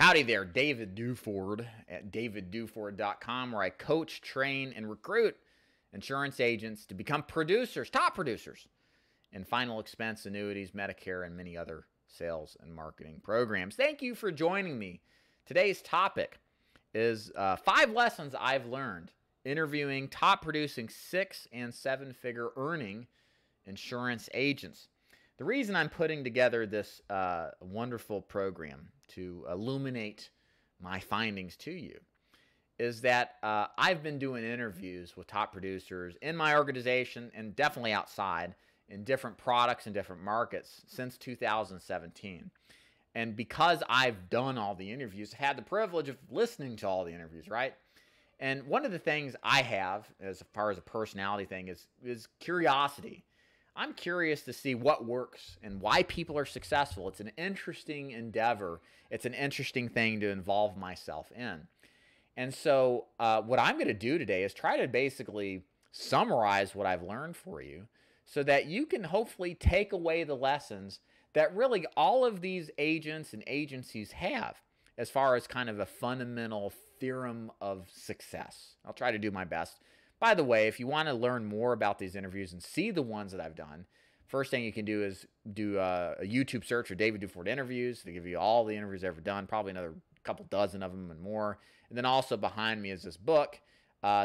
Howdy there, David Duford at davidduford.com, where I coach, train, and recruit insurance agents to become producers, top producers, in final expense annuities, Medicare, and many other sales and marketing programs. Thank you for joining me. Today's topic is 5 lessons I've learned interviewing top producing 6- and 7-figure earning insurance agents. The reason I'm putting together this wonderful program to illuminate my findings to you is that I've been doing interviews with top producers in my organization and definitely outside in different products and different markets since 2017. And because I've done all the interviews, I've had the privilege of listening to all the interviews, right? And one of the things I have, as far as a personality thing, is curiosity. I'm curious to see what works and why people are successful. It's an interesting endeavor. It's an interesting thing to involve myself in. And so what I'm going to do today is try to basically summarize what I've learned for you so that you can hopefully take away the lessons that really all of these agents and agencies have as far as kind of a fundamental theorem of success. I'll try to do my best. By the way, if you want to learn more about these interviews and see the ones that I've done, first thing you can do is do a YouTube search for David Duford interviews. They give you all the interviews I've ever done, probably another couple dozen of them and more. And then also behind me is this book.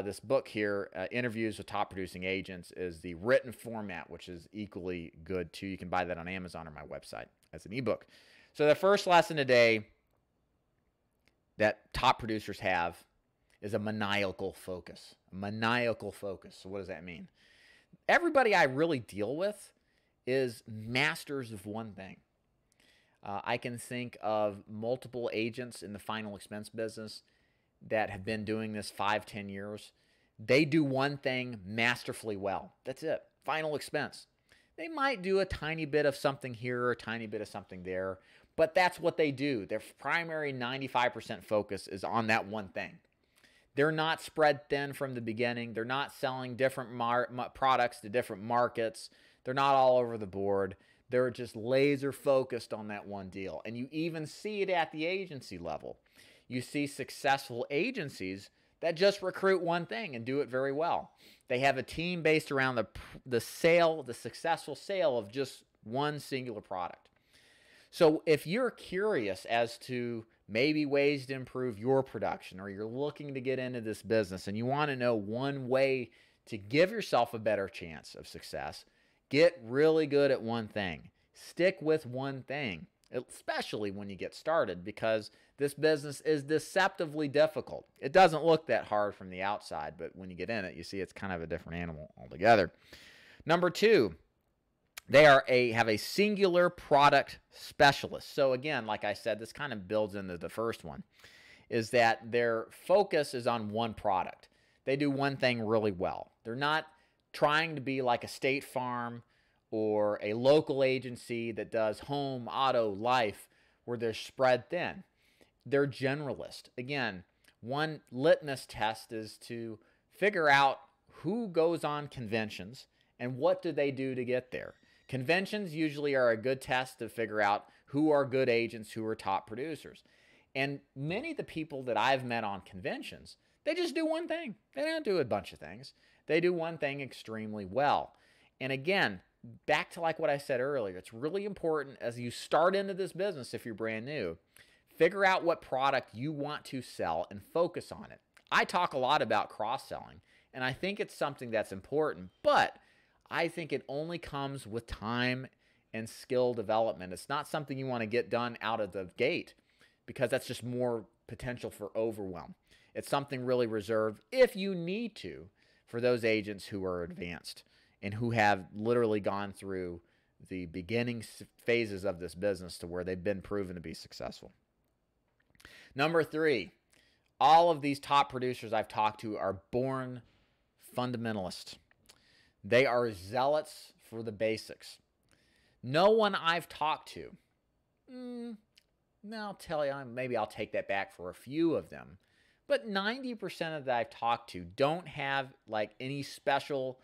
This book here, Interviews with Top Producing Agents, is the written format, which is equally good too. You can buy that on Amazon or my website as an ebook. So the first lesson today that top producers have is a maniacal focus. A maniacal focus. So what does that mean? Everybody I really deal with is masters of one thing. I can think of multiple agents in the final expense business that have been doing this 5-10 years. They do one thing masterfully well. That's it. Final expense. They might do a tiny bit of something here or a tiny bit of something there, but that's what they do. Their primary 95% focus is on that one thing. They're not spread thin from the beginning. They're not selling different products to different markets. They're not all over the board. They're just laser focused on that one deal. And you even see it at the agency level. You see successful agencies that just recruit one thing and do it very well. They have a team based around the successful sale of just one singular product. So if you're curious as to maybe ways to improve your production, or you're looking to get into this business and you want to know one way to give yourself a better chance of success, get really good at one thing. Stick with one thing, especially when you get started, because this business is deceptively difficult. It doesn't look that hard from the outside, but when you get in it, you see it's kind of a different animal altogether. Number two, they have a singular product specialist. So again, like I said, this kind of builds into the first one, is that their focus is on one product. They do one thing really well. They're not trying to be like a State Farm or a local agency that does home, auto, life, where they're spread thin. They're generalist. Again, one litmus test is to figure out who goes on conventions and what do they do to get there. Conventions usually are a good test to figure out who are good agents, who are top producers. And many of the people that I've met on conventions, they just do one thing. They don't do a bunch of things. They do one thing extremely well. And again, back to like what I said earlier, it's really important as you start into this business, if you're brand new, figure out what product you want to sell and focus on it. I talk a lot about cross-selling, and I think it's something that's important, but I think it only comes with time and skill development. It's not something you want to get done out of the gate because that's just more potential for overwhelm. It's something really reserved, if you need to, for those agents who are advanced and who have literally gone through the beginning phases of this business to where they've been proven to be successful. Number three, all of these top producers I've talked to are born fundamentalists. They are zealots for the basics. No one I've talked to, maybe I'll take that back for a few of them, but 90% of that I've talked to don't have like any special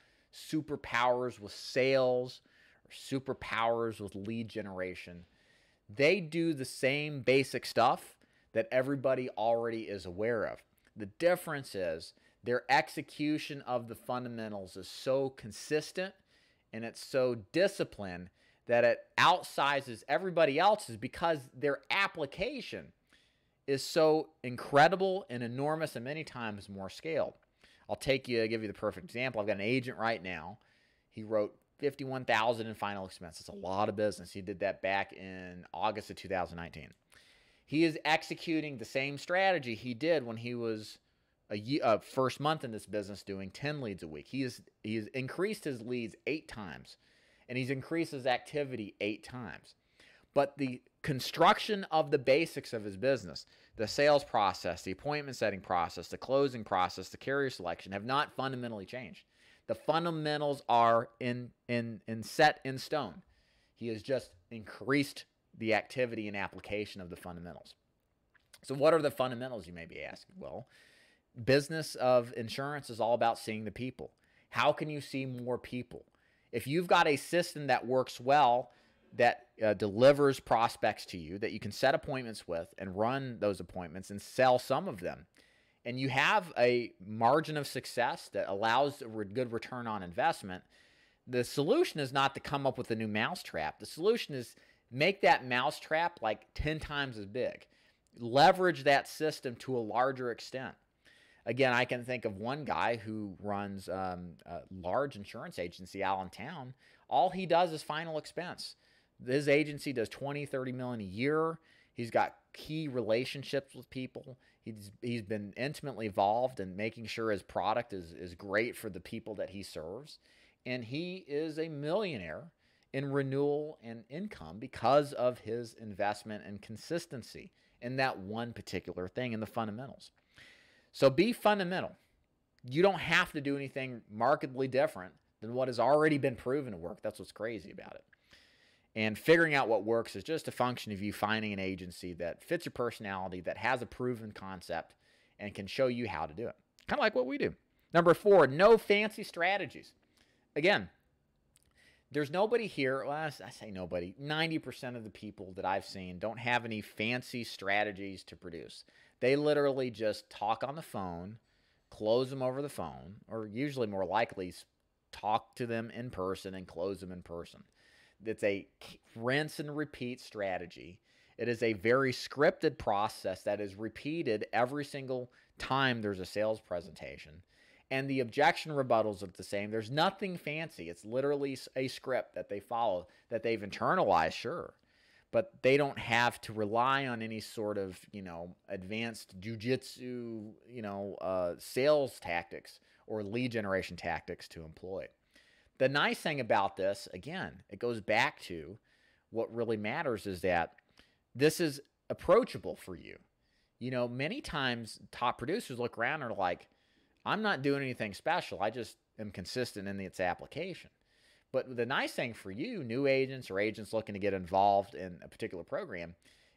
superpowers with sales or superpowers with lead generation. They do the same basic stuff that everybody already is aware of. The difference is their execution of the fundamentals is so consistent and it's so disciplined that it outsizes everybody else's because their application is so incredible and enormous and many times more scaled. I'll give you the perfect example. I've got an agent right now. He wrote $51,000 in final expense. That's a lot of business. He did that back in August of 2019. He is executing the same strategy he did when he was first month in this business doing 10 leads a week. He has increased his leads 8 times, and he's increased his activity 8 times. But the construction of the basics of his business, the sales process, the appointment setting process, the closing process, the carrier selection have not fundamentally changed. The fundamentals are set in stone. He has just increased the activity and application of the fundamentals. So what are the fundamentals, you may be asking? Well, business of insurance is all about seeing the people. How can you see more people? If you've got a system that works well, that delivers prospects to you that you can set appointments with and run those appointments and sell some of them, and you have a margin of success that allows a good return on investment, the solution is not to come up with a new mousetrap. The solution is make that mousetrap like 10 times as big. Leverage that system to a larger extent. Again, I can think of one guy who runs a large insurance agency out in town. All he does is final expense. His agency does $20–30 million a year. He's got key relationships with people. He's been intimately involved in making sure his product is great for the people that he serves. And he is a millionaire in renewal and income because of his investment and consistency in that one particular thing in the fundamentals. So be fundamental. You don't have to do anything markedly different than what has already been proven to work. That's what's crazy about it. And figuring out what works is just a function of you finding an agency that fits your personality, that has a proven concept, and can show you how to do it. Kind of like what we do. Number 4, no fancy strategies. Again, there's nobody here, well, I say nobody, 90% of the people that I've seen don't have any fancy strategies to produce. They literally just talk on the phone, close them over the phone, or usually more likely talk to them in person and close them in person. It's a rinse and repeat strategy. It is a very scripted process that is repeated every single time there's a sales presentation. And the objection rebuttals are the same. There's nothing fancy. It's literally a script that they follow, that they've internalized, sure. But they don't have to rely on any sort of, advanced jujitsu, sales tactics or lead generation tactics to employ. The nice thing about this, again, it goes back to what really matters is that this is approachable for you. Many times top producers look around and are like, I'm not doing anything special. I just am consistent in its application. But the nice thing for you, new agents or agents looking to get involved in a particular program,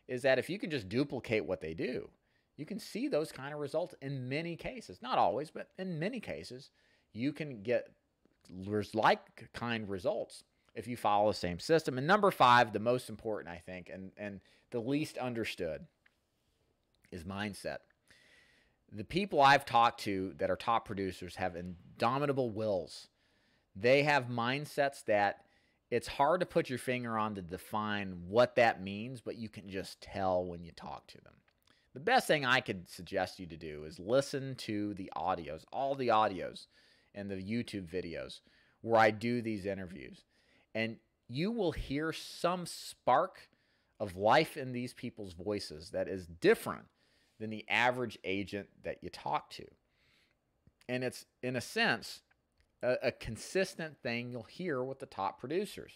is that if you can just duplicate what they do, you can see those kind of results in many cases. Not always, but in many cases, you can get like-kind results if you follow the same system. And number 5, the most important, I think, and the least understood is mindset. The people I've talked to that are top producers have indomitable wills. They have mindsets that it's hard to put your finger on to define what that means, but you can just tell when you talk to them. The best thing I could suggest you to do is listen to the audios, all the audios and the YouTube videos where I do these interviews. And you will hear some spark of life in these people's voices that is different than the average agent that you talk to. And it's, in a sense, a consistent thing you'll hear with the top producers.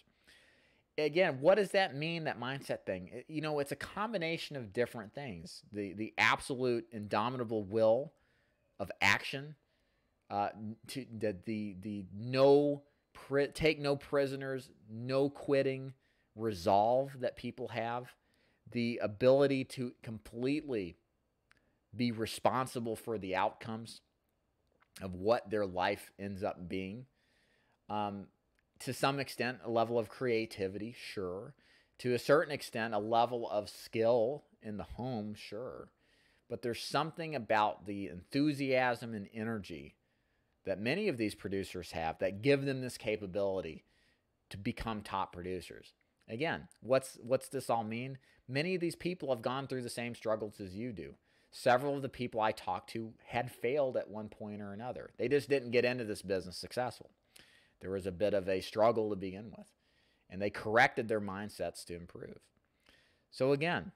Again, what does that mean, that mindset thing? It's a combination of different things. The absolute indomitable will of action, the no take no prisoners, no quitting resolve that people have, the ability to completely be responsible for the outcomes of what their life ends up being. To some extent, a level of creativity, sure. To a certain extent, a level of skill in the home, sure. But there's something about the enthusiasm and energy that many of these producers have that give them this capability to become top producers. Again, what's this all mean? Many of these people have gone through the same struggles as you do. Several of the people I talked to had failed at one point or another. They just didn't get into this business successful. There was a bit of a struggle to begin with, and they corrected their mindsets to improve. So again,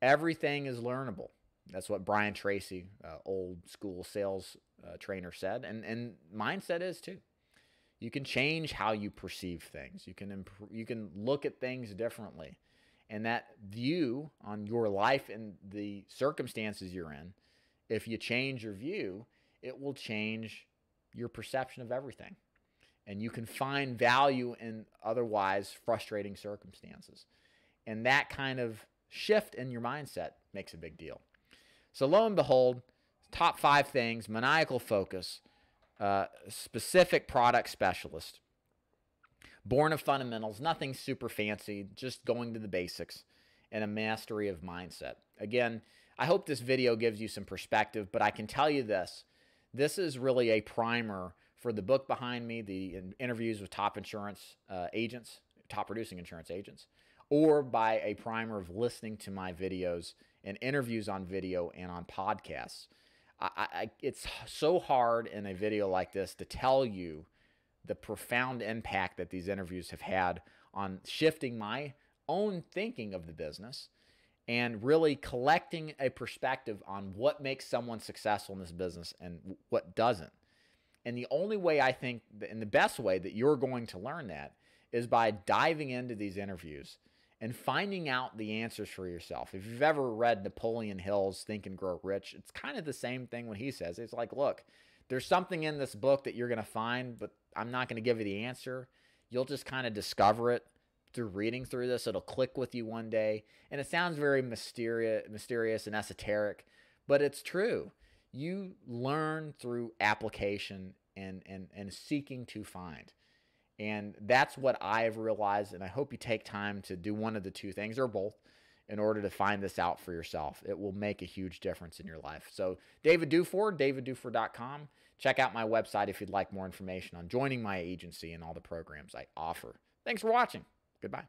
everything is learnable. That's what Brian Tracy, old school sales trainer, said, and mindset is too. You can change how you perceive things. You can look at things differently. And that view on your life and the circumstances you're in, if you change your view, it will change your perception of everything. And you can find value in otherwise frustrating circumstances. And that kind of shift in your mindset makes a big deal. So lo and behold, top 5 things: maniacal focus, specific product specialist, born of fundamentals, nothing super fancy, just going to the basics, and a mastery of mindset. Again, I hope this video gives you some perspective, but I can tell you this. This is really a primer for the book behind me, the interviews with top insurance agents, top producing insurance agents, or by a primer of listening to my videos and interviews on video and on podcasts. It's so hard in a video like this to tell you the profound impact that these interviews have had on shifting my own thinking of the business and really collecting a perspective on what makes someone successful in this business and what doesn't. And the only way I think, and the best way that you're going to learn that, is by diving into these interviews and finding out the answers for yourself. If you've ever read Napoleon Hill's Think and Grow Rich, it's kind of the same thing when he says, it's like, look, there's something in this book that you're going to find, but I'm not going to give you the answer. You'll just kind of discover it through reading through this. It'll click with you one day. And it sounds very mysterious and esoteric, but it's true. You learn through application and seeking to find. And that's what I've realized, and I hope you take time to do one of the two things or both in order to find this out for yourself. It will make a huge difference in your life. So David Duford, davidduford.com. Check out my website if you'd like more information on joining my agency and all the programs I offer. Thanks for watching. Goodbye.